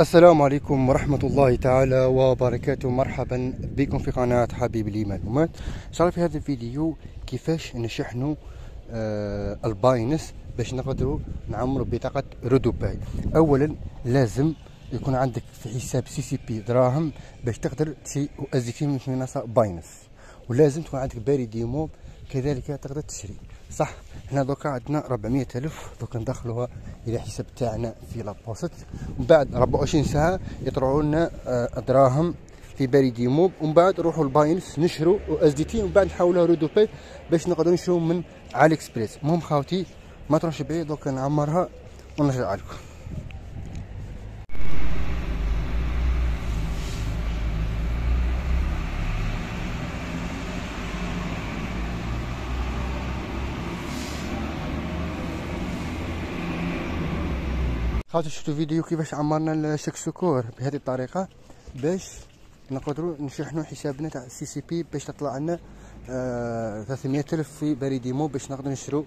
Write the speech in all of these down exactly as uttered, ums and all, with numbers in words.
السلام عليكم ورحمة الله تعالى وبركاته. مرحبا بكم في قناة حبيب لي معلومات. ان شاء الله في هذا الفيديو كيفاش نشحنوا آه الباينس باش نقدروا نعمروا بطاقة رودوباي. اولا لازم يكون عندك في حساب سي سي بي دراهم باش تقدر تشري وازيكي من منصة باينس، ولازم تكون عندك باري ديمو كذلك تقدر تشري. صح، هنا دوكا عندنا أربعمائة ألف، دوكا ندخلوها الى حساب تاعنا في لابوست، ومن بعد أربعة وعشرين ساعه يطلعوا لنا دراهم في باري ديموب، ومن بعد نروحوا لباينس نشروا اس دي تي، ومن بعد نحولوها رودوباي باش نقدروا نشرو من على اكسبريس. المهم خاوتي ما تروحش بعيد، دوكا نعمرها ونرجع لكم. خاطر شفتوا فيديو كيفاش عمرنا الشكشكور بهذه الطريقه باش نقدروا نشحنوا حسابنا تاع السي سي بي باش تطلع لنا آه ثلاثمائة ألف في باري ديمو باش نقدروا نشرو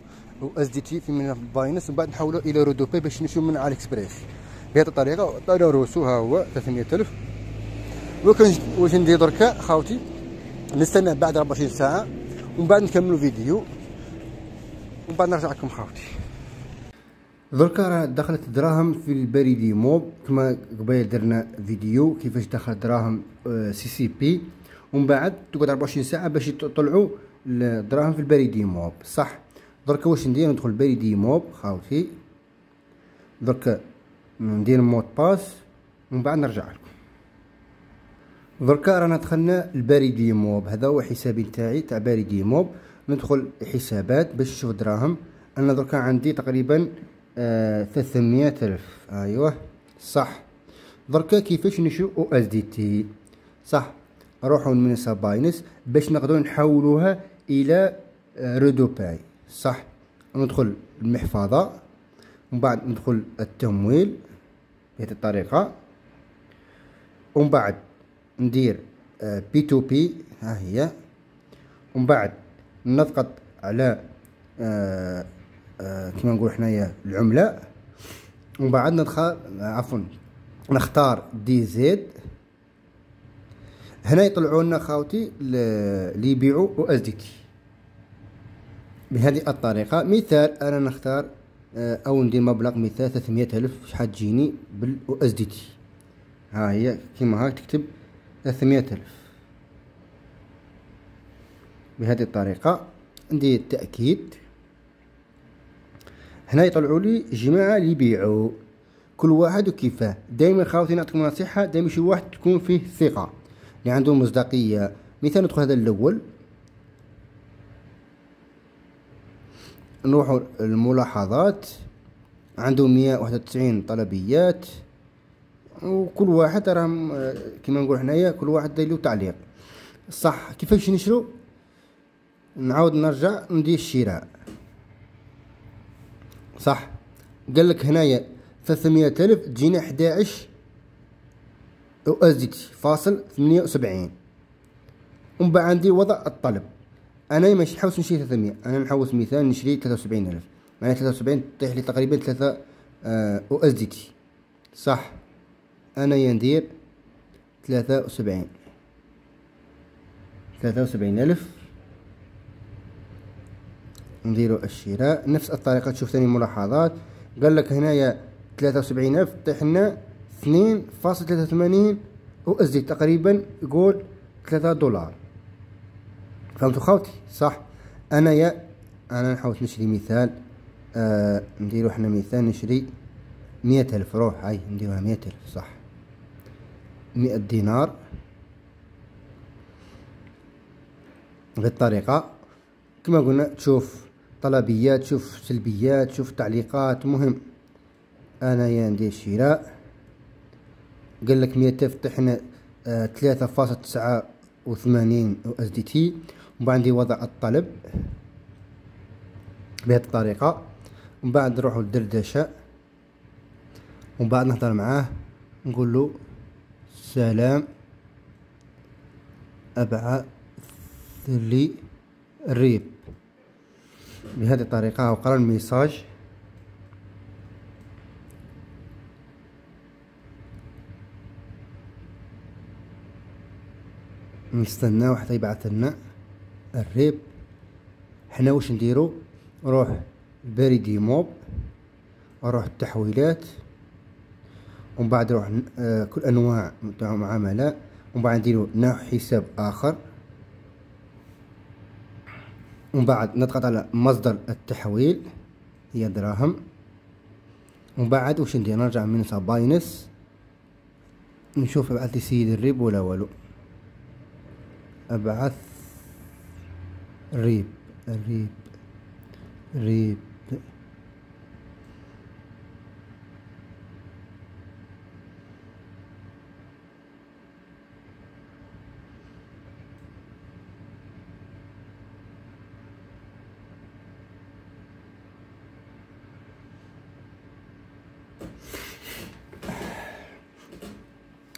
اس دي تي في من باينس، ومن بعد نحولوا الى رودوباي باش نشرو من على اكسبريس بهذه الطريقه. طلعوا روسو ها هو ثلاثمائة ألف. وكان واش ندير دركا خاوتي؟ نستنى بعد أربعة وعشرين ساعه ومن بعد نكملوا فيديو ومن بعد نرجع لكم خاوتي. دركا راه دخلت دراهم في الباري دي موب كما قبيل درنا فيديو كيفاش دخلت دراهم سي سي بي، ومن بعد تقعد أربعة وعشرين ساعه باش يطلعوا الدراهم في الباري دي موب. صح، دركا واش ندير؟ ندخل الباري دي موب خاوتي، دركا ندير مود باس ومن بعد نرجع لكم. دركا رانا دخلنا الباري دي موب، هذا هو حسابي تاعي تاع باري دي موب. ندخل حسابات باش نشوف دراهم. انا دركا عندي تقريبا آه ثلاثمائة ألف. أيوه صح. دركا كيفاش نشرو أو إس دي تي؟ صح، نروحو لمنصة باينس باش نقدرو نحولوها إلى آه رودوباي. صح، ندخل المحفظة ومن بعد ندخل التمويل بهذه الطريقة، ومن بعد ندير آه بي تو بي ها هي، ومن بعد نضغط على آه آه كما نقول حنايا العمله، ومن بعد ندخل عفوا نختار دي زد. هنا يطلعوا لنا خاوتي اللي يبيعوا او اس دي تي بهذه الطريقه. مثال انا نختار آه او ندير مبلغ مثال ثلاثمائة ألف، شحال تجيني بالاو اس دي تي؟ ها هي كيما هاك تكتب ثلاثمائة ألف بهذه الطريقه. ندير تاكيد. هنا يطلعوا لي جماعه اللي يبيعوا، كل واحد وكيفاه. دائما خاوتي نعطيكم نصيحه، دائما شي واحد تكون فيه ثقه اللي عنده مصداقيه. مثلا ندخل هذا الاول، نروحوا الملاحظات، عنده مائة وواحد وتسعين طلبيات، وكل واحد راه كما نقول حنايا كل واحد داير له تعليق. صح، كيفاش نشرو؟ نعاود نرجع ندير الشراء. صح، قال لك هنايا ثلاثمائة ألف تجينا أحد عشر او اس دي تي فاصل ثمانية وسبعين، ومن بعد عندي وضع الطلب. انا ماشي نحوس نشري ثلاثمائة، انا نحوس مثال نشري ثلاثة وسبعين ألف، معناتها ثلاثة وسبعين تطيح لي تقريبا ثلاثة او اس دي تي. صح، انا ندير ثلاثة وسبعين ثلاثة وسبعين ألف، نديرو الشراء نفس الطريقه. تشوف ثاني ملاحظات، قال لك هنايا ثلاثة وسبعين ألف طيح لنا اثنين فاصل ثلاثة وثمانين او اس دي تقريبا، يقول ثلاثة دولار. فهمتوا خاوتي؟ صح، انايا انا نحاول نشري مثال آه نديرو حنا مثال نشري مائة ألف. روح هاي نديروها مائة ألف. صح، مائة دينار بالطريقه كما قلنا. تشوف طلبيات، شوف سلبيات، شوف تعليقات. مهم انا يا ندير شراء، قال لك مائة ألف طحنا ثلاثة فاصل تسعة وثمانين او اس دي تي، ومن بعد عندي وضع الطلب بهذه الطريقة. ومن بعد نروحو للدردشة، ومن بعد نهضر معاه نقول له سلام، ابعث لي الريب بهذه الطريقة. وقرأ الميساج، نستناو حتى يبعث لنا الريب. حنا واش نديرو؟ نروح بريمي موب، نروح التحويلات، ومن بعد نروح آه كل انواع تاع المعاملات، ومن بعد نديرو نوع حساب اخر، ومن بعد نضغط على مصدر التحويل هي دراهم، ومن بعد واش ندير؟ نرجع من باينس نشوف بعث لي سيد الريب ولا والو. ابعث ريب ريب ريب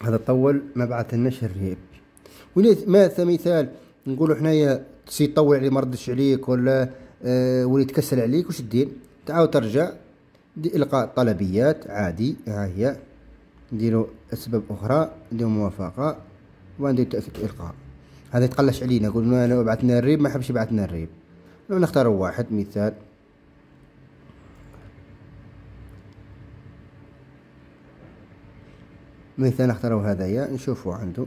هذا طول ما بعثلناش الريب. وليت مثلا مثال نقولوا حنايا سي طول عليه ما ردش عليك ولا أه وليت كسل عليك، واش دير؟ تعاود ترجع القاء طلبيات عادي. ها هي نديروا اسباب اخرى، نديروا موافقه وندير تاكيد القاء. هذا يتقلش علينا، قلنا لو بعثنا الريب ما حبش يبعثنا الريب. لو نختاروا واحد مثال مثلا نختاروا هذايا نشوفوا عنده،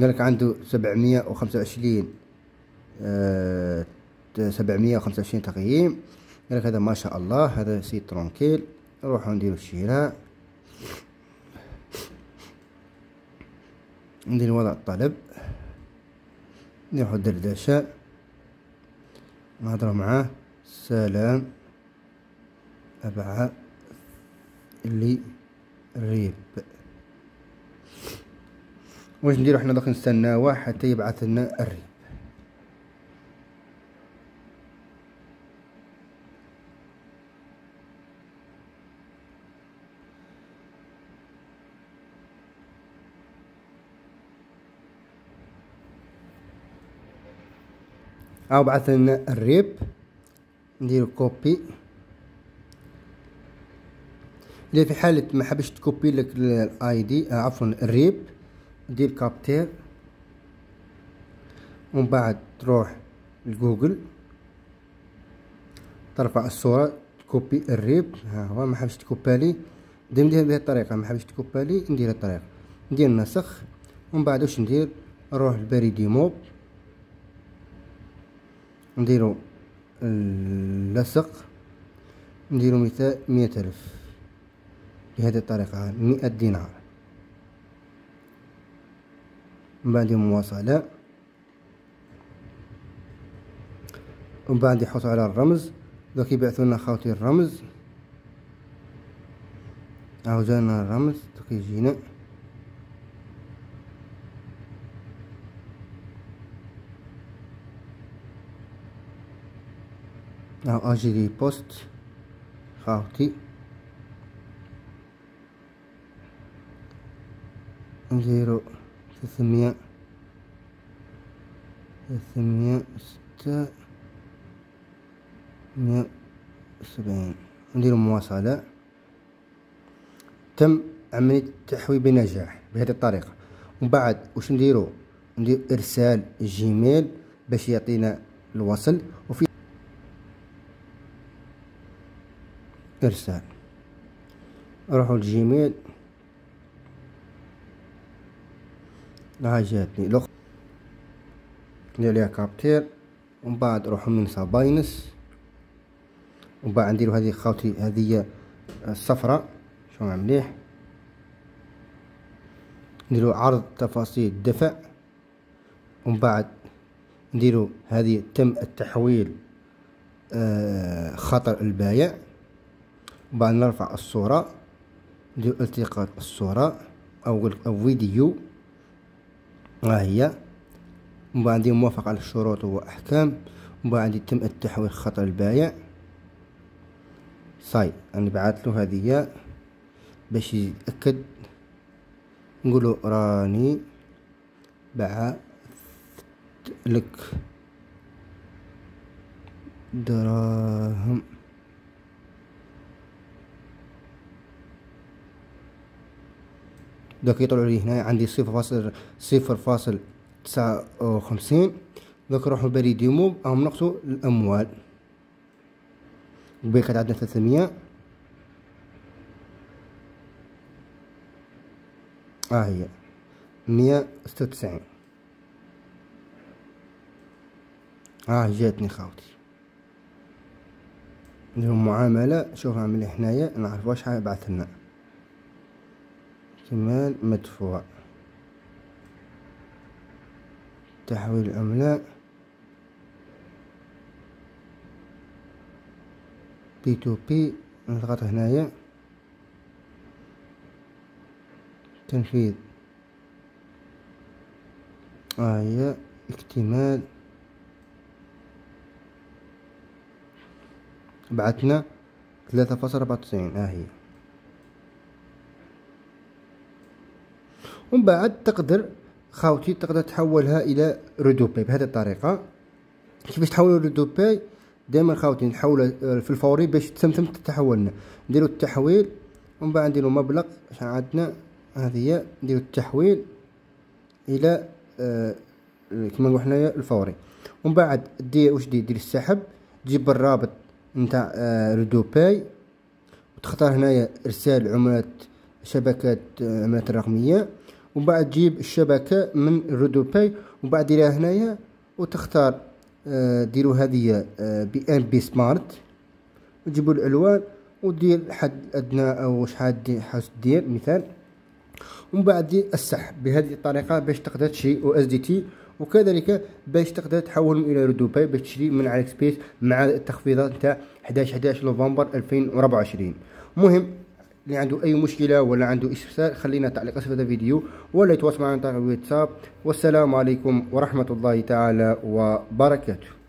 قالك عنده سبعمية وخمسة وعشرين سبعمية وخمسة وعشرين تقييم. قالك هذا ما شاء الله، هذا سيت ترونكيل. نروحوا نديرو الشراء، ندير وضع الطلب، نروحو الدردشة نهضرو معاه. سلام، أبعث لي ريب. واش نديرو حنا دوك؟ نستناوه حتى يبعث لنا الريب. او بعث لنا الريب، نديرو كوبي. اللي في حاله ما حبش تكوبي لك الاي دي عفوا الريب، دير كابتير ومن بعد تروح لجوجل ترفع الصوره تكوبي الريب. ها هو ما حبش تكوبالي، دير ندير بهذه الطريقه، ما حبش تكوبالي ندير الطريقه، ندير نسخ. ومن بعد واش ندير؟ نروح لبريمي موب، نديرو اللصق، نديرو مثال مئة ألف بهذه الطريقه، مئة دينار. من بعد مواصله، ومن بعد يحوسوا على الرمز. دوك يبعثوا لنا خاوتي الرمز، او جانا الرمز. دوك يجينا او اجي بوست خاوتي، نديرو ثلاثمية ثلاثمية ستة مية وسبعين، نديرو مواصلة. تم عملية التحويل بنجاح بهذه الطريقة. ومن بعد واش نديرو؟ ندير إرسال جيميل باش يعطينا الوصل، وفي إرسال نروحو للجيميل. ها جاتني لوخ، ندير عليها كابتير، ومن بعد نروحو من باينس، ومن بعد نديرو هذه خاوتي هذه الصفراء. شو مليح، نديرو عرض تفاصيل الدفع، ومن بعد نديرو هذه تم التحويل آه خطر البايع، ومن بعد نرفع الصورة، نديرو التقاط الصورة أو الفيديو. ها هي، ومن بعد موافق على الشروط واحكام، ومن بعد يتم التحويل خطر البائع. صاي انا بعثت له هذه باش يتاكد، نقول له راني بعثت لك دراهم دوك. يطلع لي هنا عندي صفر فاصل صفر فاصل تسعة وخمسين. دوك نروحو لبريدي موب، هم نقصو الأموال وباقي كانت عندنا ثلاثمية. ها هي مية ستة وتسعين. ها جاتني خاوتي لهم معاملة، شوف عملي حنايا نعرف واش بعث لنا كمال مدفوع تحويل العملة بي تو بي، نضغط هنايا تنفيذ. ها آه هي اكتمال، بعتنا ثلاثة فاصل أربعة وتسعين. ها هي ومن بعد تقدر خاوتي تقدر تحولها الى رودوباي بهذه الطريقه. كيفاش تحولوا رودوباي؟ دائما خاوتي نحولها في الفوري باش تسمتم تتحولنا، نديروا التحويل ومن بعد نديروا مبلغ شحال عندنا. هذه نديروا التحويل الى آه كما نقولوا حنايا الفوري، ومن بعد دير واش دير السحب، تجيب الرابط نتاع آه رودوباي وتختار هنايا ارسال عملات شبكات آه عملات رقميه، ومن بعد تجيب الشبكه من رودوباي ومن بعد ديرها هنايا وتختار آه ديروا هذه آه بي ان بي سمارت وتجيبوا الالوان ودير حد ادنى او شحال حاس دير مثال، ومن بعد دير السحب بهذه الطريقه باش تقدر تشري او اس دي تي، وكذلك باش تقدر تحولهم الى رودوباي باش تشري من على اكسبريس مع التخفيضات تاع احد عشر احد عشر نوفمبر ألفين وأربعة وعشرين. مهم اللي عنده اي مشكله ولا عنده استفسار خلينا تعليق اسفل هذا الفيديو ولا يتواصل معنا عن طريق الواتساب. والسلام عليكم ورحمه الله تعالى وبركاته.